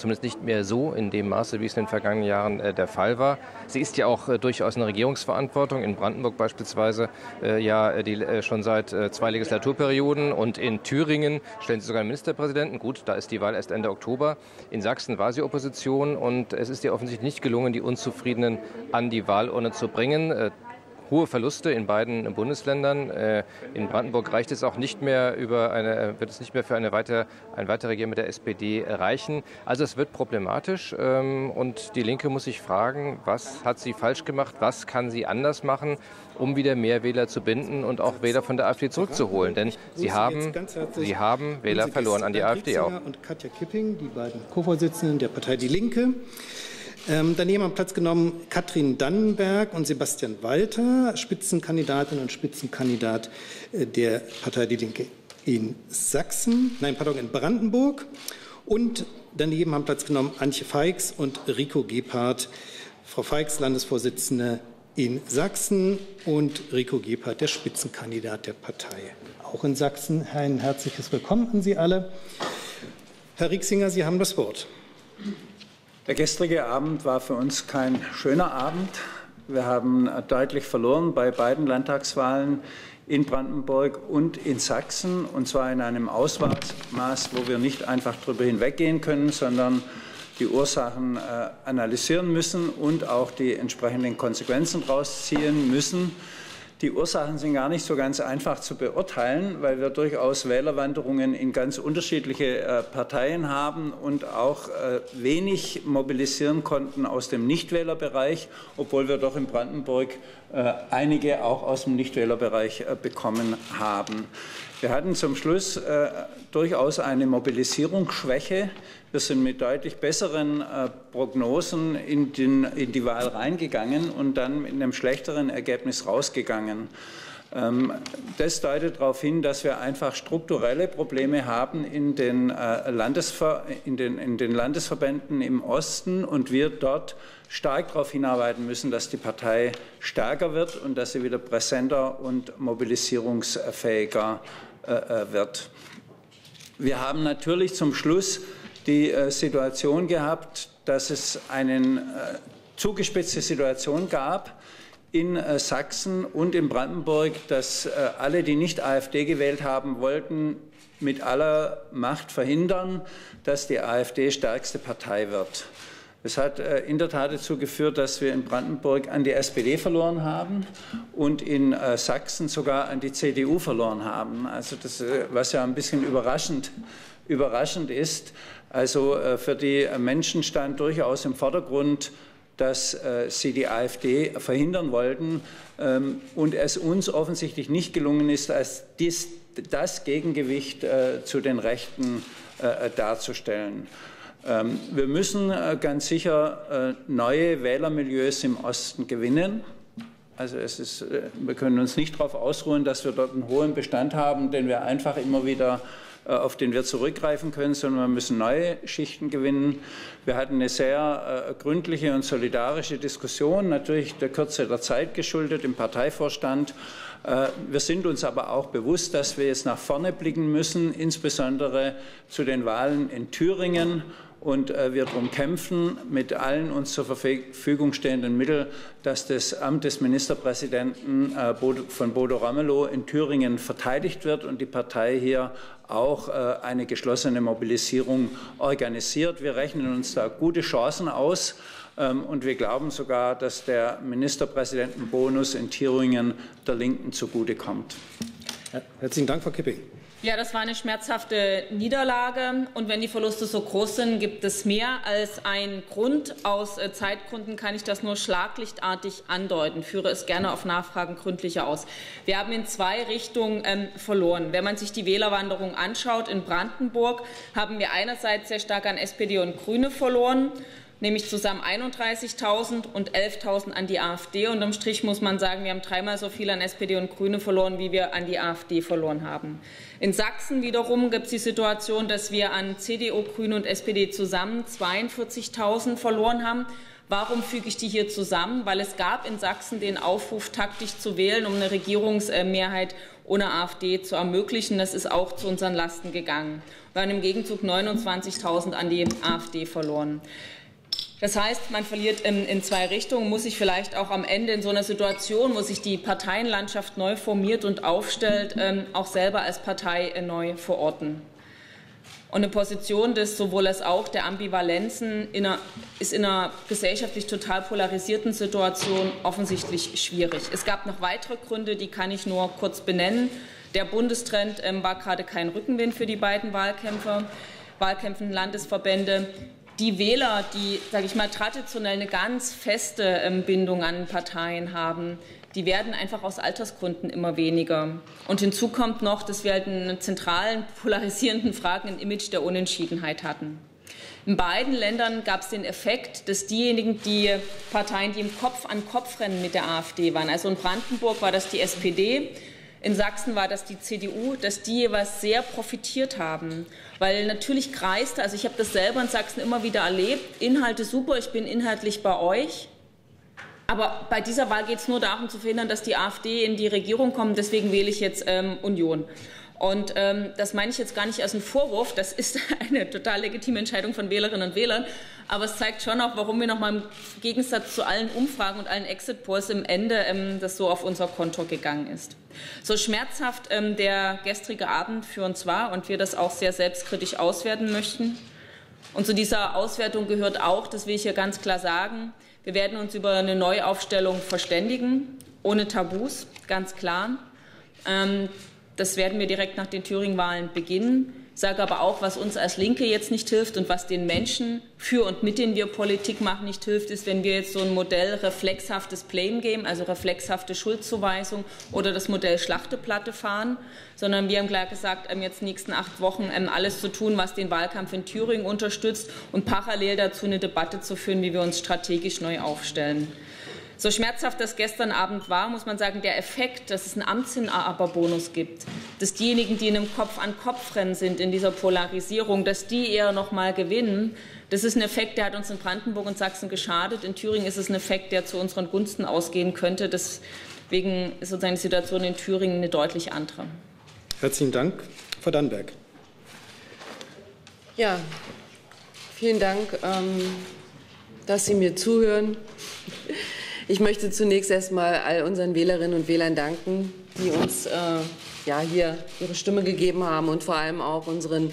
Zumindest nicht mehr so in dem Maße, wie es in den vergangenen Jahren der Fall war. Sie ist ja auch durchaus eine Regierungsverantwortung, in Brandenburg beispielsweise schon seit zwei Legislaturperioden, und in Thüringen stellen sie sogar einen Ministerpräsidenten. Gut, da ist die Wahl erst Ende Oktober. In Sachsen war sie Opposition, und es ist ihr offensichtlich nicht gelungen, die Unzufriedenen an die Wahlurne zu bringen. Hohe Verluste in beiden Bundesländern. In Brandenburg reicht es auch nicht mehr wird es nicht mehr für ein weiteres Regieren mit der SPD reichen. Also es wird problematisch, und die Linke muss sich fragen, was hat sie falsch gemacht, was kann sie anders machen, um wieder mehr Wähler zu binden und auch Wähler von der AfD zurückzuholen. Denn sie haben Wähler verloren an die AfD auch. Und Katja Kipping, die beiden Co-Vorsitzenden der Partei Die Linke. Daneben haben Platz genommen Katrin Dannenberg und Sebastian Walter, Spitzenkandidatin und Spitzenkandidat der Partei Die Linke in Brandenburg. Und daneben haben Platz genommen Antje Feix und Rico Gebhardt, Frau Feix, Landesvorsitzende in Sachsen, und Rico Gebhardt, der Spitzenkandidat der Partei auch in Sachsen. Ein herzliches Willkommen an Sie alle. Herr Riexinger, Sie haben das Wort. Der gestrige Abend war für uns kein schöner Abend. Wir haben deutlich verloren bei beiden Landtagswahlen in Brandenburg und in Sachsen, und zwar in einem Ausmaß, wo wir nicht einfach darüber hinweggehen können, sondern die Ursachen analysieren müssen und auch die entsprechenden Konsequenzen rausziehen müssen. Die Ursachen sind gar nicht so ganz einfach zu beurteilen, weil wir durchaus Wählerwanderungen in ganz unterschiedliche Parteien haben und auch wenig mobilisieren konnten aus dem Nichtwählerbereich, obwohl wir doch in Brandenburg einige auch aus dem Nichtwählerbereich bekommen haben. Wir hatten zum Schluss durchaus eine Mobilisierungsschwäche. Wir sind mit deutlich besseren Prognosen in die Wahl reingegangen und dann mit einem schlechteren Ergebnis rausgegangen. Das deutet darauf hin, dass wir einfach strukturelle Probleme haben in den Landesverbänden im Osten, und wir dort stark darauf hinarbeiten müssen, dass die Partei stärker wird und dass sie wieder präsenter und mobilisierungsfähiger wird. Wir haben natürlich zum Schluss die Situation gehabt, dass es eine zugespitzte Situation gab in Sachsen und in Brandenburg, dass alle, die nicht AfD gewählt haben wollten, mit aller Macht verhindern, dass die AfD stärkste Partei wird. Es hat in der Tat dazu geführt, dass wir in Brandenburg an die SPD verloren haben und in Sachsen sogar an die CDU verloren haben. Also das, was ja ein bisschen überraschend ist. Also für die Menschen stand durchaus im Vordergrund, dass sie die AfD verhindern wollten, und es uns offensichtlich nicht gelungen ist, als das Gegengewicht zu den Rechten darzustellen. Wir müssen ganz sicher neue Wählermilieus im Osten gewinnen. Also wir können uns nicht darauf ausruhen, dass wir dort einen hohen Bestand haben, den wir einfach immer wieder, auf den wir zurückgreifen können, sondern wir müssen neue Schichten gewinnen. Wir hatten eine sehr gründliche und solidarische Diskussion, natürlich der Kürze der Zeit geschuldet im Parteivorstand. Wir sind uns aber auch bewusst, dass wir jetzt nach vorne blicken müssen, insbesondere zu den Wahlen in Thüringen. Und wir darum kämpfen, mit allen uns zur Verfügung stehenden Mitteln, dass das Amt des Ministerpräsidenten von Bodo Ramelow in Thüringen verteidigt wird und die Partei hier auch eine geschlossene Mobilisierung organisiert. Wir rechnen uns da gute Chancen aus. Und wir glauben sogar, dass der Ministerpräsidentenbonus in Thüringen der Linken zugutekommt. Herzlichen Dank, Frau Kipping. Ja, das war eine schmerzhafte Niederlage. Und wenn die Verluste so groß sind, gibt es mehr als einen Grund. Aus Zeitgründen kann ich das nur schlaglichtartig andeuten, führe es gerne auf Nachfragen gründlicher aus. Wir haben in zwei Richtungen verloren. Wenn man sich die Wählerwanderung anschaut, in Brandenburg haben wir einerseits sehr stark an SPD und Grüne verloren, nämlich zusammen 31.000 und 11.000 an die AfD. Unterm Strich muss man sagen, wir haben dreimal so viel an SPD und Grüne verloren, wie wir an die AfD verloren haben. In Sachsen wiederum gibt es die Situation, dass wir an CDU, Grüne und SPD zusammen 42.000 verloren haben, Warum füge ich die hier zusammen? Weil es gab in Sachsen den Aufruf, taktisch zu wählen, um eine Regierungsmehrheit ohne AfD zu ermöglichen. Das ist auch zu unseren Lasten gegangen. Wir haben im Gegenzug 29.000 an die AfD verloren. Das heißt, man verliert in zwei Richtungen, muss sich vielleicht auch am Ende in so einer Situation, wo sich die Parteienlandschaft neu formiert und aufstellt, auch selber als Partei neu verorten. Und eine Position des sowohl als auch der Ambivalenzen ist in einer gesellschaftlich total polarisierten Situation offensichtlich schwierig. Es gab noch weitere Gründe, die kann ich nur kurz benennen. Der Bundestrend war gerade kein Rückenwind für die beiden Wahlkämpfen, Landesverbände. Die Wähler, die, sage ich mal, traditionell eine ganz feste Bindung an Parteien haben, die werden einfach aus Altersgründen immer weniger. Und hinzu kommt noch, dass wir halt in zentralen, polarisierenden Fragen ein Image der Unentschiedenheit hatten. In beiden Ländern gab es den Effekt, dass diejenigen, die Parteien, die im Kopf-an-Kopf-Rennen mit der AfD waren, also in Brandenburg war das die SPD, in Sachsen war das die CDU, dass die jeweils sehr profitiert haben, weil natürlich kreiste, also ich habe das selber in Sachsen immer wieder erlebt, Inhalte super, ich bin inhaltlich bei euch, aber bei dieser Wahl geht es nur darum zu verhindern, dass die AfD in die Regierung kommt, deswegen wähle ich jetzt Union. Und das meine ich jetzt gar nicht als einen Vorwurf, das ist eine total legitime Entscheidung von Wählerinnen und Wählern, aber es zeigt schon auch, warum wir nochmal im Gegensatz zu allen Umfragen und allen Exit-Polls im Ende das so auf unser Konto gegangen ist. So schmerzhaft der gestrige Abend für uns war und wir das auch sehr selbstkritisch auswerten möchten. Und zu dieser Auswertung gehört auch, das will ich hier ganz klar sagen, wir werden uns über eine Neuaufstellung verständigen, ohne Tabus, ganz klar. Das werden wir direkt nach den Thüringen-Wahlen beginnen. Ich sage aber auch, was uns als Linke jetzt nicht hilft und was den Menschen, für und mit denen wir Politik machen, nicht hilft, ist, wenn wir jetzt so ein Modell reflexhaftes Blame Game, also reflexhafte Schuldzuweisung oder das Modell Schlachteplatte fahren, sondern wir haben klar gesagt, jetzt in den nächsten 8 Wochen alles zu tun, was den Wahlkampf in Thüringen unterstützt und parallel dazu eine Debatte zu führen, wie wir uns strategisch neu aufstellen. So schmerzhaft das gestern Abend war, muss man sagen, der Effekt, dass es einen Amtsinhaberbonus gibt, dass diejenigen, die in einem Kopf-an-Kopf-Rennen sind, in dieser Polarisierung, dass die eher noch mal gewinnen, das ist ein Effekt, der hat uns in Brandenburg und Sachsen geschadet. In Thüringen ist es ein Effekt, der zu unseren Gunsten ausgehen könnte. Deswegen ist sozusagen die Situation in Thüringen eine deutlich andere. Herzlichen Dank. Frau Dannenberg. Ja, vielen Dank, dass Sie mir zuhören. Ich möchte zunächst erstmal all unseren Wählerinnen und Wählern danken, die uns hier ihre Stimme gegeben haben und vor allem auch unseren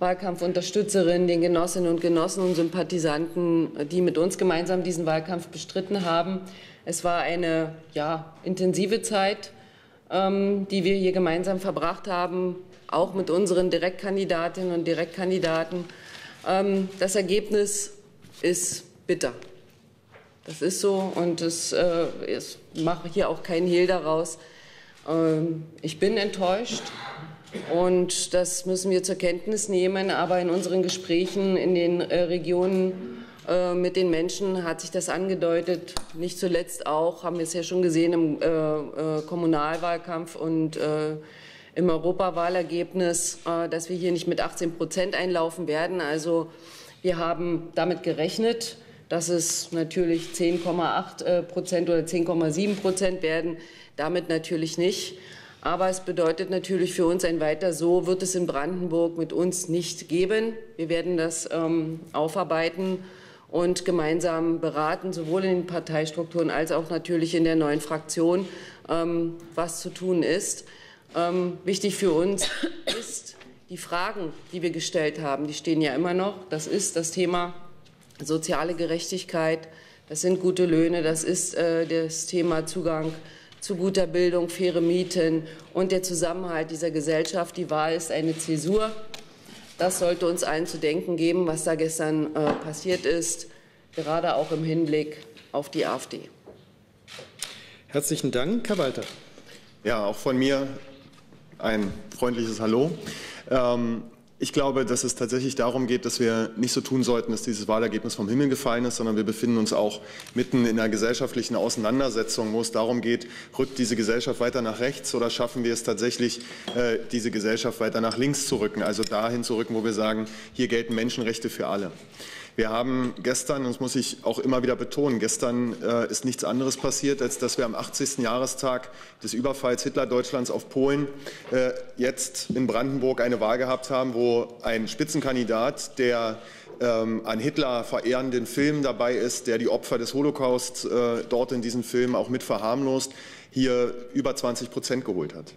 Wahlkampfunterstützerinnen, den Genossinnen und Genossen und Sympathisanten, die mit uns gemeinsam diesen Wahlkampf bestritten haben. Es war eine intensive Zeit, die wir hier gemeinsam verbracht haben, auch mit unseren Direktkandidatinnen und Direktkandidaten. Das Ergebnis ist bitter. Das ist so und ich mache hier auch keinen Hehl daraus. Ich bin enttäuscht und das müssen wir zur Kenntnis nehmen. Aber in unseren Gesprächen in den Regionen mit den Menschen hat sich das angedeutet. Nicht zuletzt auch, haben wir es ja schon gesehen, im Kommunalwahlkampf und im Europawahlergebnis, dass wir hier nicht mit 18% einlaufen werden. Also wir haben damit gerechnet, dass es natürlich 10,8% oder 10,7% werden, damit natürlich nicht. Aber es bedeutet natürlich für uns ein Weiter so, wird es in Brandenburg mit uns nicht geben. Wir werden das aufarbeiten und gemeinsam beraten, sowohl in den Parteistrukturen als auch natürlich in der neuen Fraktion, was zu tun ist. Wichtig für uns ist, die Fragen, die wir gestellt haben, die stehen ja immer noch. Das ist das Thema soziale Gerechtigkeit, das sind gute Löhne, das ist das Thema Zugang zu guter Bildung, faire Mieten und der Zusammenhalt dieser Gesellschaft. Die Wahl ist eine Zäsur. Das sollte uns allen zu denken geben, was da gestern passiert ist, gerade auch im Hinblick auf die AfD. Herzlichen Dank, Herr Walter. Ja, auch von mir ein freundliches Hallo. Ich glaube, dass es tatsächlich darum geht, dass wir nicht so tun sollten, dass dieses Wahlergebnis vom Himmel gefallen ist, sondern wir befinden uns auch mitten in einer gesellschaftlichen Auseinandersetzung, wo es darum geht, rückt diese Gesellschaft weiter nach rechts oder schaffen wir es tatsächlich, diese Gesellschaft weiter nach links zu rücken, also dahin zu rücken, wo wir sagen, hier gelten Menschenrechte für alle. Wir haben gestern, und das muss ich auch immer wieder betonen, gestern ist nichts anderes passiert, als dass wir am 80. Jahrestag des Überfalls Hitler-Deutschlands auf Polen jetzt in Brandenburg eine Wahl gehabt haben, wo ein Spitzenkandidat, der an Hitler verehrenden Film dabei ist, der die Opfer des Holocaust dort in diesem Film auch mit verharmlost, hier über 20% geholt hat.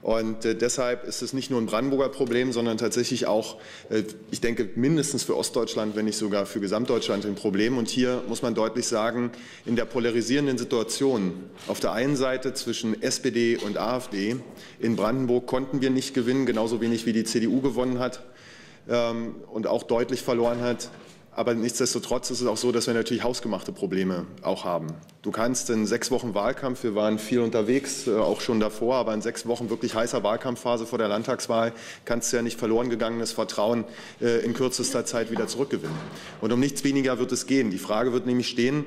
Und deshalb ist es nicht nur ein Brandenburger Problem, sondern tatsächlich auch, ich denke, mindestens für Ostdeutschland, wenn nicht sogar für Gesamtdeutschland ein Problem. Und hier muss man deutlich sagen, in der polarisierenden Situation auf der einen Seite zwischen SPD und AfD in Brandenburg konnten wir nicht gewinnen, genauso wenig wie die CDU gewonnen hat und auch deutlich verloren hat. Aber nichtsdestotrotz ist es auch so, dass wir natürlich hausgemachte Probleme auch haben. Du kannst in 6 Wochen Wahlkampf, wir waren viel unterwegs, auch schon davor, aber in 6 Wochen wirklich heißer Wahlkampfphase vor der Landtagswahl, kannst du ja nicht verloren gegangenes Vertrauen in kürzester Zeit wieder zurückgewinnen. Und um nichts weniger wird es gehen. Die Frage wird nämlich stehen,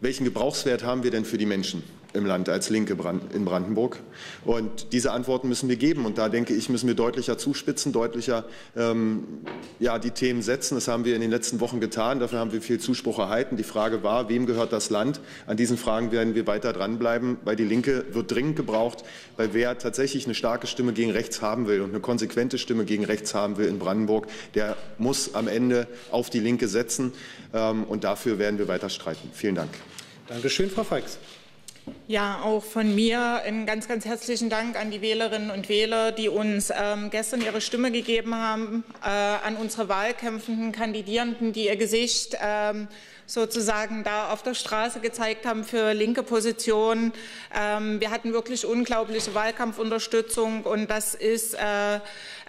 welchen Gebrauchswert haben wir denn für die Menschen im Land als Linke in Brandenburg? Und diese Antworten müssen wir geben. Und da, denke ich, müssen wir deutlicher zuspitzen, deutlicher die Themen setzen. Das haben wir in den letzten Wochen getan. Dafür haben wir viel Zuspruch erhalten. Die Frage war, wem gehört das Land? An diesen Fragen werden wir weiter dranbleiben, weil die Linke wird dringend gebraucht, weil wer tatsächlich eine starke Stimme gegen rechts haben will und eine konsequente Stimme gegen rechts haben will in Brandenburg, der muss am Ende auf die Linke setzen. Und dafür werden wir weiter streiten. Vielen Dank. Dankeschön, Frau Feix. Ja, auch von mir einen ganz, ganz herzlichen Dank an die Wählerinnen und Wähler, die uns gestern ihre Stimme gegeben haben, an unsere wahlkämpfenden Kandidierenden, die ihr Gesicht sozusagen da auf der Straße gezeigt haben für linke Positionen. Wir hatten wirklich unglaubliche Wahlkampfunterstützung und das ist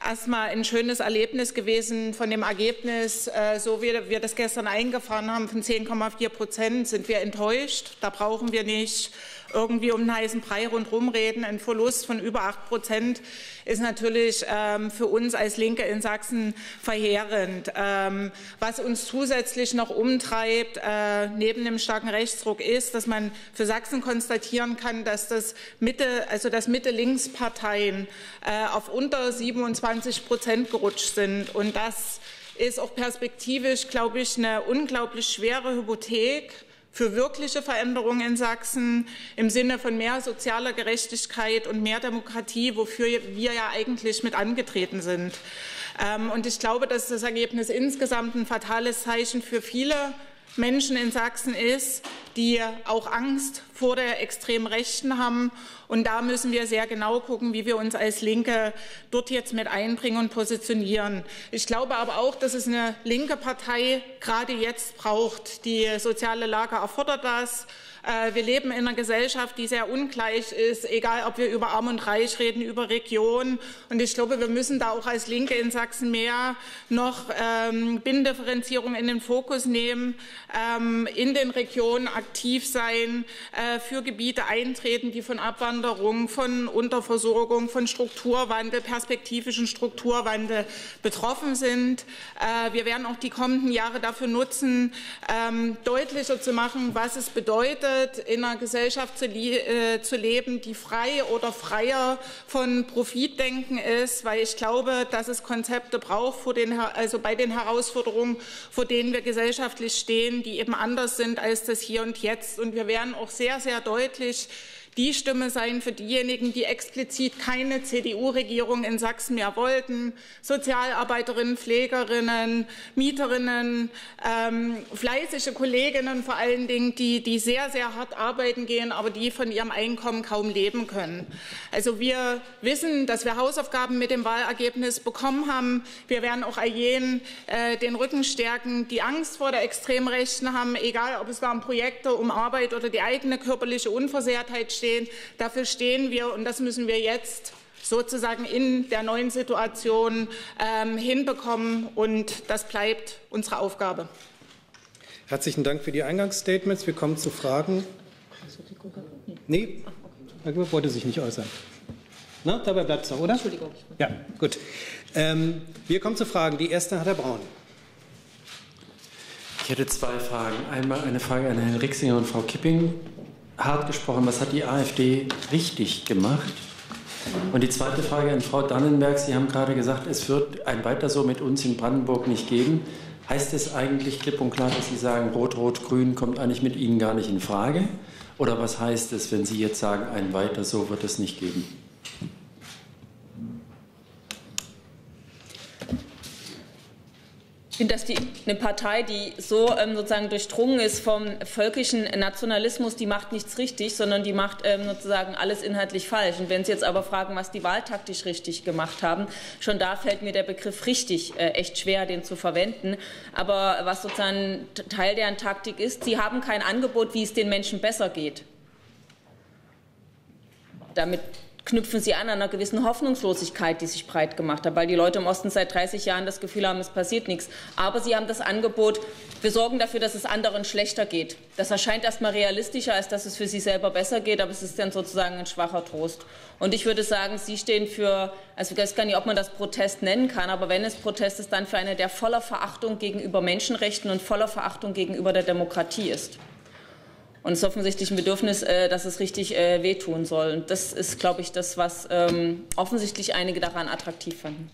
erstmal ein schönes Erlebnis gewesen. Von dem Ergebnis, so wie wir das gestern eingefahren haben, von 10,4% sind wir enttäuscht. Da brauchen wir nicht irgendwie um einen heißen Brei rundherum reden. Ein Verlust von über 8% ist natürlich für uns als Linke in Sachsen verheerend. Was uns zusätzlich noch umtreibt, neben dem starken Rechtsdruck, ist, dass man für Sachsen konstatieren kann, dass das Mitte-Links-Parteien auf unter 27% gerutscht sind. Und das ist auch perspektivisch, glaube ich, eine unglaublich schwere Hypothek für wirkliche Veränderungen in Sachsen im Sinne von mehr sozialer Gerechtigkeit und mehr Demokratie, wofür wir ja eigentlich mit angetreten sind. Und ich glaube, dass das Ergebnis insgesamt ein fatales Zeichen für viele Menschen in Sachsen ist, die auch Angst vor der extremen Rechten haben. Und da müssen wir sehr genau gucken, wie wir uns als Linke dort jetzt mit einbringen und positionieren. Ich glaube aber auch, dass es eine linke Partei gerade jetzt braucht. Die soziale Lage erfordert das. Wir leben in einer Gesellschaft, die sehr ungleich ist, egal ob wir über Arm und Reich reden, über Region. Und ich glaube, wir müssen da auch als Linke in Sachsen mehr noch Binnendifferenzierung in den Fokus nehmen, in den Regionen aktiv sein, für Gebiete eintreten, die von Abwanderung, von Unterversorgung, von Strukturwandel, perspektivischen Strukturwandel betroffen sind. Wir werden auch die kommenden Jahre dafür nutzen, deutlicher zu machen, was es bedeutet, in einer Gesellschaft zu leben, die frei oder freier von Profitdenken ist, weil ich glaube, dass es Konzepte braucht bei den Herausforderungen, vor denen wir gesellschaftlich stehen, die eben anders sind als das Hier und Jetzt. Und wir werden auch sehr, sehr deutlich die Stimme sein für diejenigen, die explizit keine CDU-Regierung in Sachsen mehr wollten. Sozialarbeiterinnen, Pflegerinnen, Mieterinnen, fleißige Kolleginnen vor allen Dingen, die sehr, sehr hart arbeiten gehen, aber die von ihrem Einkommen kaum leben können. Also wir wissen, dass wir Hausaufgaben mit dem Wahlergebnis bekommen haben. Wir werden auch jenen den Rücken stärken, die Angst vor der Extremrechten haben, egal ob es waren Projekte um Arbeit oder die eigene körperliche Unversehrtheit steht. Dafür stehen wir, und das müssen wir jetzt sozusagen in der neuen Situation hinbekommen, und das bleibt unsere Aufgabe. Herzlichen Dank für die Eingangsstatements. Wir kommen zu Fragen. Nee, Herr Gebhardt wollte sich nicht äußern. Na, dabei bleibt es noch, oder? Entschuldigung. Ja, gut. Wir kommen zu Fragen. Die erste hat Herr Braun. Ich hätte zwei Fragen. Einmal eine Frage an Herrn Riexinger und Frau Kipping. Hart gesprochen, was hat die AfD richtig gemacht? Und die zweite Frage an Frau Dannenberg. Sie haben gerade gesagt, es wird ein Weiter so mit uns in Brandenburg nicht geben. Heißt es eigentlich klipp und klar, dass Sie sagen, Rot-Rot-Grün kommt eigentlich mit Ihnen gar nicht in Frage? Oder was heißt es, wenn Sie jetzt sagen, ein weiter so wird es nicht geben? Ich finde, dass eine Partei, die so sozusagen durchdrungen ist vom völkischen Nationalismus, die macht nichts richtig, sondern die macht sozusagen alles inhaltlich falsch. Und wenn Sie jetzt aber fragen, was die wahltaktisch richtig gemacht haben, schon da fällt mir der Begriff richtig echt schwer, den zu verwenden. Aber was sozusagen Teil deren Taktik ist, sie haben kein Angebot, wie es den Menschen besser geht. Damit knüpfen Sie an einer gewissen Hoffnungslosigkeit, die sich breit gemacht hat, weil die Leute im Osten seit 30 Jahren das Gefühl haben, es passiert nichts. Aber Sie haben das Angebot, wir sorgen dafür, dass es anderen schlechter geht. Das erscheint erstmal realistischer, als dass es für Sie selber besser geht, aber es ist dann sozusagen ein schwacher Trost. Und ich würde sagen, Sie stehen für, also ich weiß gar nicht, ob man das Protest nennen kann, aber wenn es Protest ist, dann für eine, der voller Verachtung gegenüber Menschenrechten und voller Verachtung gegenüber der Demokratie ist. Und es ist offensichtlich ein Bedürfnis, dass es richtig wehtun soll. Und das ist, glaube ich, das, was offensichtlich einige daran attraktiv fanden.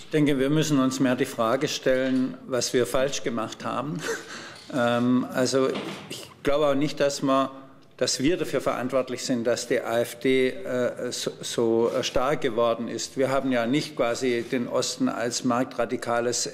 Ich denke, wir müssen uns mehr die Frage stellen, was wir falsch gemacht haben. Also ich glaube auch nicht, dass wir dafür verantwortlich sind, dass die AfD so stark geworden ist. Wir haben ja nicht quasi den Osten als marktradikales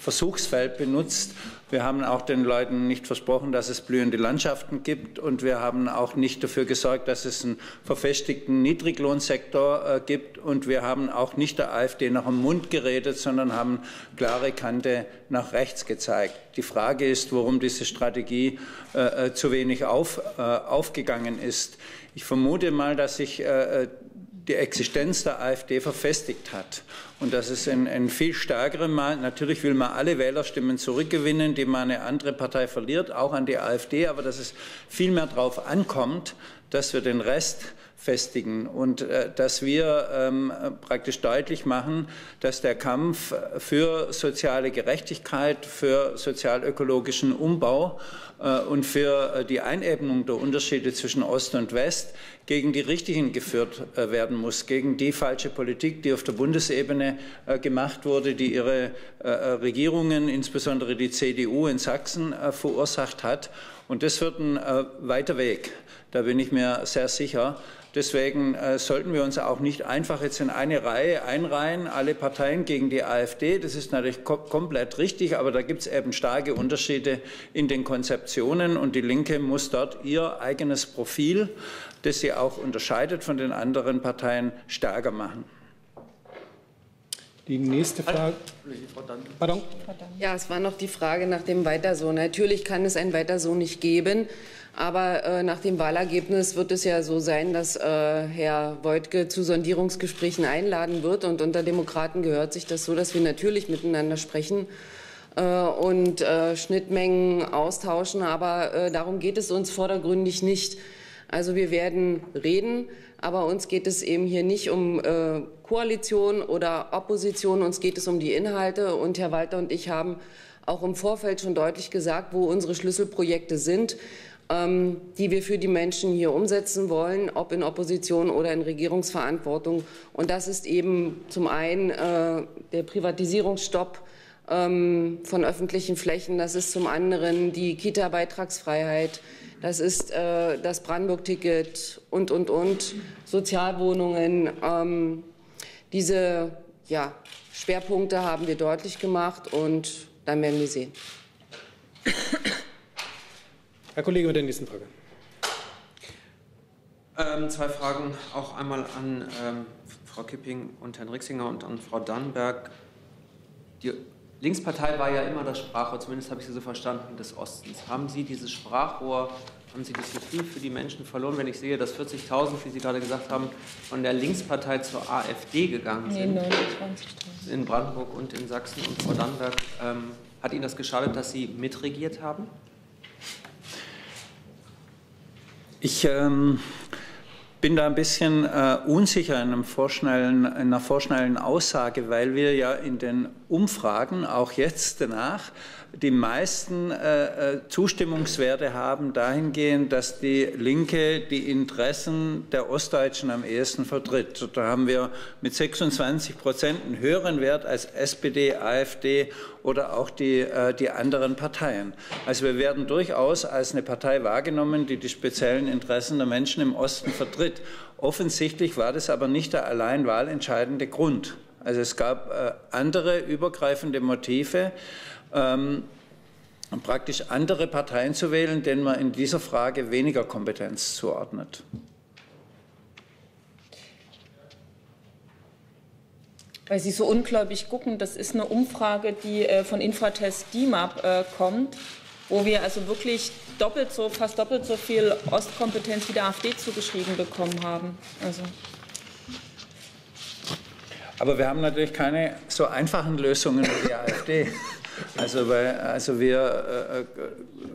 Versuchsfeld benutzt. Wir haben auch den Leuten nicht versprochen, dass es blühende Landschaften gibt, und wir haben auch nicht dafür gesorgt, dass es einen verfestigten Niedriglohnsektor gibt, und wir haben auch nicht der AfD nach dem Mund geredet, sondern haben klare Kante nach rechts gezeigt. Die Frage ist, warum diese Strategie zu wenig aufgegangen ist. Ich vermute mal, dass sich die Existenz der AfD verfestigt hat. Und das ist ein viel stärkeres Mal. Natürlich will man alle Wählerstimmen zurückgewinnen, die man eine andere Partei verliert, auch an die AfD, aber dass es viel mehr darauf ankommt, dass wir den Rest festigen und dass wir praktisch deutlich machen, dass der Kampf für soziale Gerechtigkeit, für sozialökologischen Umbau und für die Einebnung der Unterschiede zwischen Ost und West gegen die Richtigen geführt werden muss, gegen die falsche Politik, die auf der Bundesebene gemacht wurde, die ihre Regierungen, insbesondere die CDU in Sachsen, verursacht hat. Und das wird ein weiter Weg, da bin ich mir sehr sicher. Deswegen sollten wir uns auch nicht einfach jetzt in eine Reihe einreihen, alle Parteien gegen die AfD. Das ist natürlich komplett richtig, aber da gibt es eben starke Unterschiede in den Konzeptionen. Und die Linke muss dort ihr eigenes Profil, das sie auch unterscheidet von den anderen Parteien, stärker machen. Die nächste Frage. Pardon? Ja, es war noch die Frage nach dem Weiter-so. Natürlich kann es ein Weiter-so nicht geben. Aber nach dem Wahlergebnis wird es ja so sein, dass Herr Woidke zu Sondierungsgesprächen einladen wird. Und unter Demokraten gehört sich das so, dass wir natürlich miteinander sprechen und Schnittmengen austauschen. Aber darum geht es uns vordergründig nicht. Also wir werden reden, aber uns geht es eben hier nicht um Koalition oder Opposition. Uns geht es um die Inhalte. Und Herr Walter und ich haben auch im Vorfeld schon deutlich gesagt, wo unsere Schlüsselprojekte sind, die wir für die Menschen hier umsetzen wollen, ob in Opposition oder in Regierungsverantwortung. Und das ist eben zum einen der Privatisierungsstopp von öffentlichen Flächen, das ist zum anderen die Kita-Beitragsfreiheit, das ist das Brandenburg-Ticket und, Sozialwohnungen. Diese Schwerpunkte haben wir deutlich gemacht und dann werden wir sehen. Herr Kollege mit der nächsten Frage. Zwei Fragen, auch einmal an Frau Kipping und Herrn Riexinger und an Frau Dannenberg. Die Linkspartei war ja immer das Sprachrohr, zumindest habe ich sie so verstanden, des Ostens. Haben Sie dieses Sprachrohr, haben Sie das Gefühl für die Menschen verloren, wenn ich sehe, dass 40.000, wie Sie gerade gesagt haben, von der Linkspartei zur AfD gegangen sind? Nee, 29.000. In Brandenburg und in Sachsen. Und Frau Dannenberg, hat Ihnen das geschadet, dass Sie mitregiert haben? bin da ein bisschen unsicher in einer vorschnellen Aussage, weil wir ja in den Umfragen, auch jetzt danach, die meisten Zustimmungswerte haben dahingehend, dass die Linke die Interessen der Ostdeutschen am ehesten vertritt. Da haben wir mit 26% einen höheren Wert als SPD, AfD oder auch die anderen Parteien. Also wir werden durchaus als eine Partei wahrgenommen, die die speziellen Interessen der Menschen im Osten vertritt. Offensichtlich war das aber nicht der allein wahlentscheidende Grund. Also es gab andere übergreifende Motive, praktisch andere Parteien zu wählen, denen man in dieser Frage weniger Kompetenz zuordnet. Weil Sie so ungläubig gucken, das ist eine Umfrage, die von Infratest Dimap kommt, wo wir also wirklich fast doppelt so viel Ostkompetenz wie der AfD zugeschrieben bekommen haben. Also. Aber wir haben natürlich keine so einfachen Lösungen wie die AfD. Also wir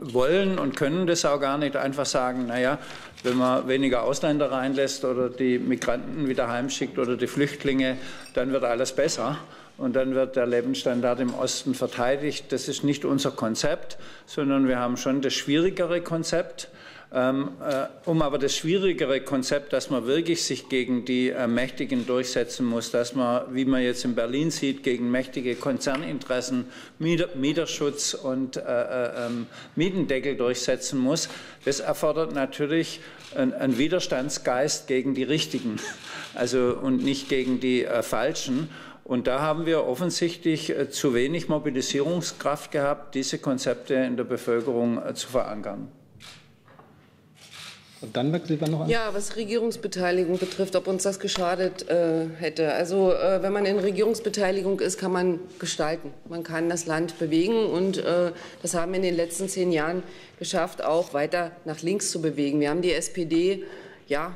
wollen und können das auch gar nicht einfach sagen, naja, wenn man weniger Ausländer reinlässt oder die Migranten wieder heimschickt oder die Flüchtlinge, dann wird alles besser und dann wird der Lebensstandard im Osten verteidigt. Das ist nicht unser Konzept, sondern wir haben schon das schwierigere Konzept. Um aber das schwierigere Konzept, dass man wirklich sich gegen die Mächtigen durchsetzen muss, dass man, wie man jetzt in Berlin sieht, gegen mächtige Konzerninteressen Mieterschutz und Mietendeckel durchsetzen muss, das erfordert natürlich einen Widerstandsgeist gegen die Richtigen, also und nicht gegen die Falschen. Und da haben wir offensichtlich zu wenig Mobilisierungskraft gehabt, diese Konzepte in der Bevölkerung zu verankern. Und dann wechseln wir noch an. Ja, was Regierungsbeteiligung betrifft, ob uns das geschadet hätte. Also wenn man in Regierungsbeteiligung ist, kann man gestalten. Man kann das Land bewegen und das haben wir in den letzten 10 Jahren geschafft, auch weiter nach links zu bewegen. Wir haben die SPD ja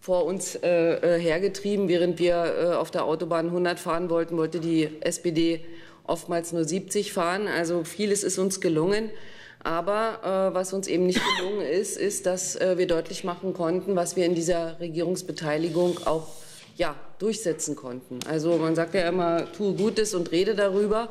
vor uns hergetrieben. Während wir auf der Autobahn 100 fahren wollten, wollte die SPD oftmals nur 70 fahren. Also vieles ist uns gelungen. Aber was uns eben nicht gelungen ist, ist, dass wir deutlich machen konnten, was wir in dieser Regierungsbeteiligung auch ja, durchsetzen konnten. Also man sagt ja immer, tue Gutes und rede darüber.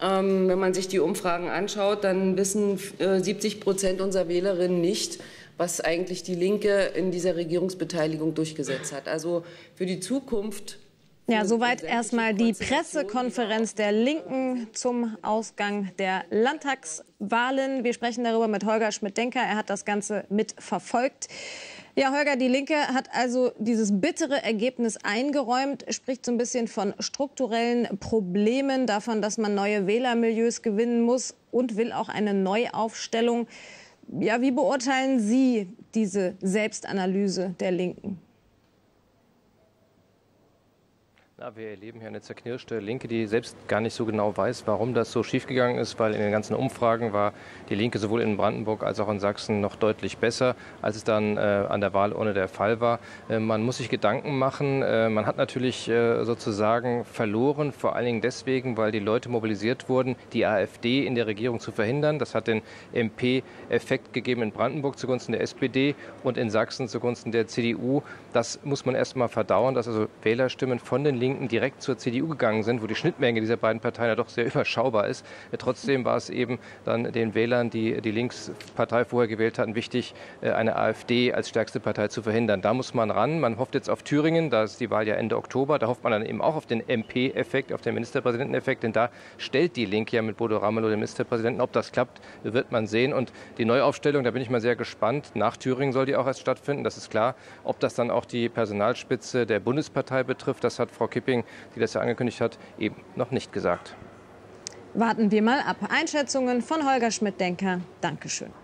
Wenn man sich die Umfragen anschaut, dann wissen 70% unserer Wählerinnen nicht, was eigentlich die Linke in dieser Regierungsbeteiligung durchgesetzt hat. Also für die Zukunft. Ja, soweit erstmal die Pressekonferenz der Linken zum Ausgang der Landtagswahlen. Wir sprechen darüber mit Holger Schmidt-Denker. Er hat das Ganze mitverfolgt. Ja, Holger, die Linke hat also dieses bittere Ergebnis eingeräumt, spricht so ein bisschen von strukturellen Problemen, davon, dass man neue Wählermilieus gewinnen muss und will auch eine Neuaufstellung. Ja, wie beurteilen Sie diese Selbstanalyse der Linken? Ja, wir erleben hier eine zerknirschte Linke, die selbst gar nicht so genau weiß, warum das so schiefgegangen ist, weil in den ganzen Umfragen war die Linke sowohl in Brandenburg als auch in Sachsen noch deutlich besser, als es dann an der Wahlurne der Fall war. Man muss sich Gedanken machen. Man hat natürlich sozusagen verloren, vor allen Dingen deswegen, weil die Leute mobilisiert wurden, die AfD in der Regierung zu verhindern. Das hat den MP-Effekt gegeben in Brandenburg zugunsten der SPD und in Sachsen zugunsten der CDU. Das muss man erst mal verdauern, dass also Wählerstimmen von den Linken direkt zur CDU gegangen sind, wo die Schnittmenge dieser beiden Parteien ja doch sehr überschaubar ist. Trotzdem war es eben dann den Wählern, die die Linkspartei vorher gewählt hatten, wichtig, eine AfD als stärkste Partei zu verhindern. Da muss man ran. Man hofft jetzt auf Thüringen, da ist die Wahl ja Ende Oktober. Da hofft man dann eben auch auf den MP-Effekt, auf den Ministerpräsidenteneffekt, denn da stellt die Linke ja mit Bodo Ramelow den Ministerpräsidenten. Ob das klappt, wird man sehen. Und die Neuaufstellung, da bin ich mal sehr gespannt. Nach Thüringen soll die auch erst stattfinden, das ist klar. Ob das dann auch die Personalspitze der Bundespartei betrifft, das hat Frau Kipping, die das ja angekündigt hat, eben noch nicht gesagt. Warten wir mal ab. Einschätzungen von Holger Schmidt-Denker. Dankeschön.